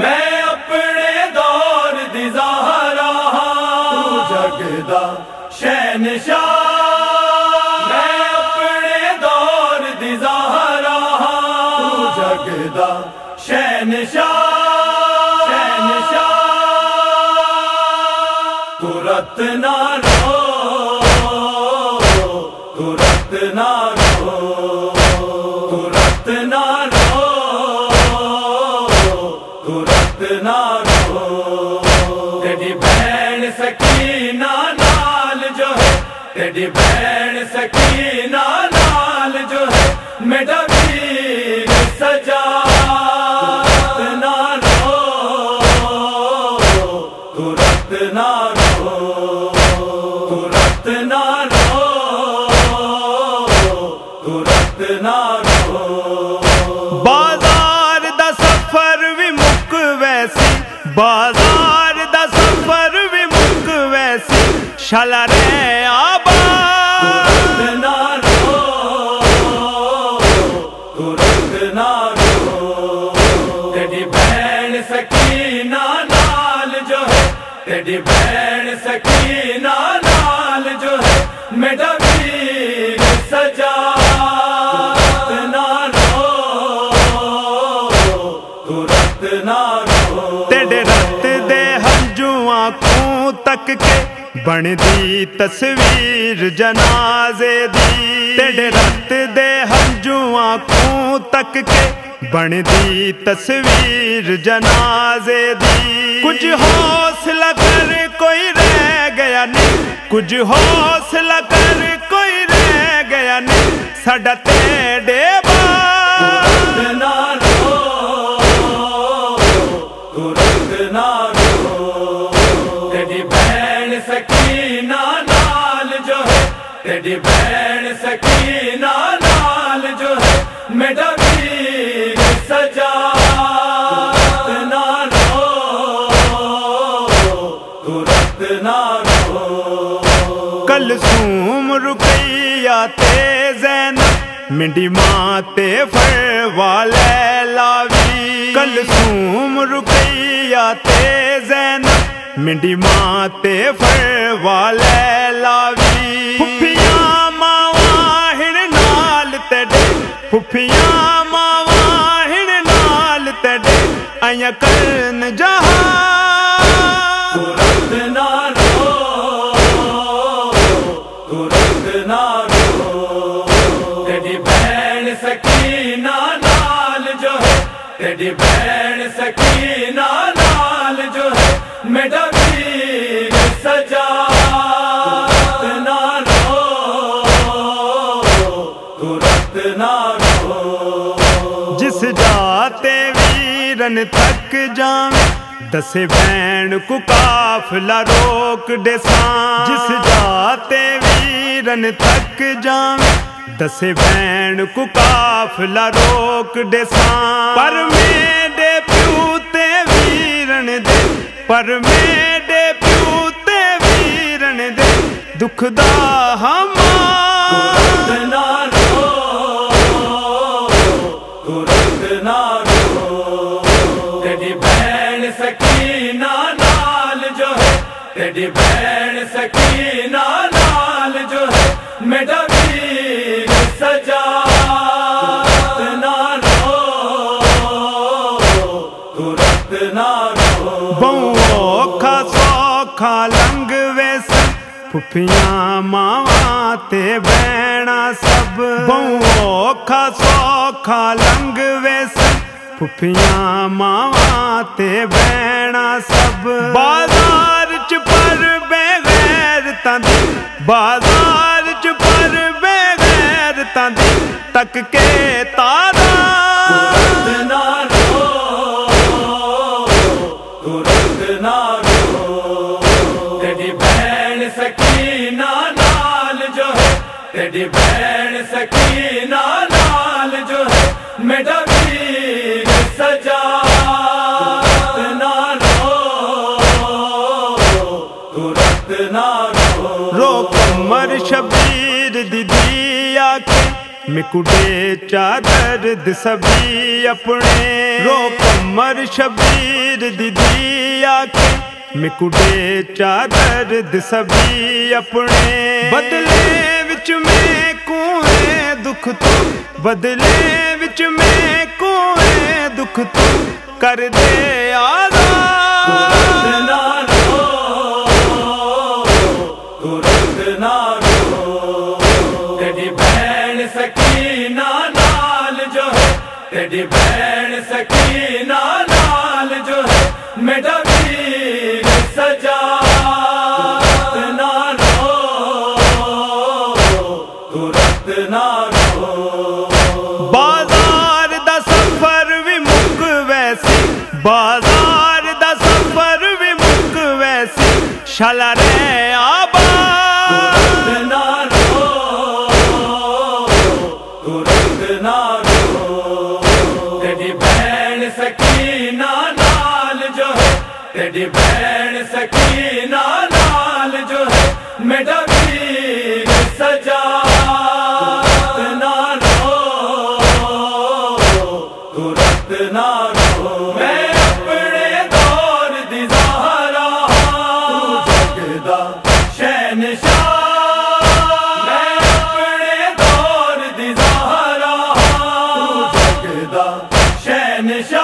मैं अपने दौर दी ज़हरा तू जगदा शहनशाह, मैं अपने दौर दी ज़हरा तू जगदा शहनशाह शहनशाह। तू रत ना रो तू रत ना रो तू रत ना रो तू रत ना रो। तेरी बहन सकीना नाल जो है, तेरी बहन सकीना नाल जो है मैं डबीर सजा। तू रत ना रो तू रत ना रो तू रत ना रो तू रत ना रो। बाजार दा सफर भी मुक वैसी शाला रे आबा। तू रत ना रो तू रत ना रो। तेरी बहन सकीना नाल जो है, तेरी बहन सकीना नाल जो है मैं डबीर सजा। तू रत ना रो तू रत ना रो। आँखों तक के बनदी तस्वीर जनाजे दी, तेरे रत दे हंजू आँखों तक के बनदी तस्वीर जनाजे दी। कुछ हौसला कर कोई रह गया नहीं, कुछ हौसला कर कोई रह गया नहीं साडा तेरे बार। तेरी बहन सकीना नाल जो है मैं डबीर सजा। रत ना रो तू रत ना रो। कलसूम रुकैया ते ज़ैनब मिंडी माँ ते फरवा लैलावी, कलसूम रुकैया ते ज़ैनब मिंडी माँ ते फरवा लैलावी। फुफिया मावाहिण नाल तेरे, फुफिया मावाहिण नाल तेरे आया करन जहां। तू रत ना रो तू रत ना रो। तेरी बहन सकीना नाल जो है, तेरी बहन सकीना नाल जो है मैं डबीर सजा। रत ना रो तू रत ना रो। जिस जाते वीरन तक जावे दसे भैन को काफला रोक दे सां। जिस जाते वीरन तक जावे दसे भैन को काफला रोक दे सां। पर मेरे प्यू ते वीरन दे, पर मेरे प्यू ते वीरन दे दुख दा हमा। तू रत ना रो तू रत ना रो। तेरी बहन सकीना नाल जो है, तेरी बहन सकीना नाल जो है मैं डबीर सजा। रत ना रो तू रत ना रो। बहु खा लंग वैसा फुफिया मावा ते बैणा सब, बहु औखा सौखा लंग वैसा फुफिया मावा ते बैणा सब। बाजार च पर बेगैरतां दी, बाजार च पर बेगैरतां दी तक के तारा। तू रत ना रो तू रत ना रो। सकीना नाल जो है, तेरी बहन सकीना नाल जो है मैं डबीर सजा। रत ना रो तू रत ना रो। रो कमर शबीर दीदी आके मिकुड़े चादर सबी अपने। रो कमर उमर शबीर दीदी आके मिकुड़े चादर दबी अपने बदले विच में कुए दुख तू बदले विच में कुए दुख तू कर दे तेरी बहन सकीना लाल जो है मेरा वीर सजा। रत ना रो तू रत ना रो बाजार दा सफर भी मुक वैसी बाजार दा सफर भी मुक वैसी शाला रे आबा। रत ना रो तू रत ना रो सकीना लाल जो है तेरी बहन सकीना लाल जो है मेरा वीर सजा। रत ना रो तू रत ना रो मैं अपने दौर दी ज़हरा तू जगदा शहनशाह मैं अपने दौर दी ज़हरा तू जगदा शहनशाह।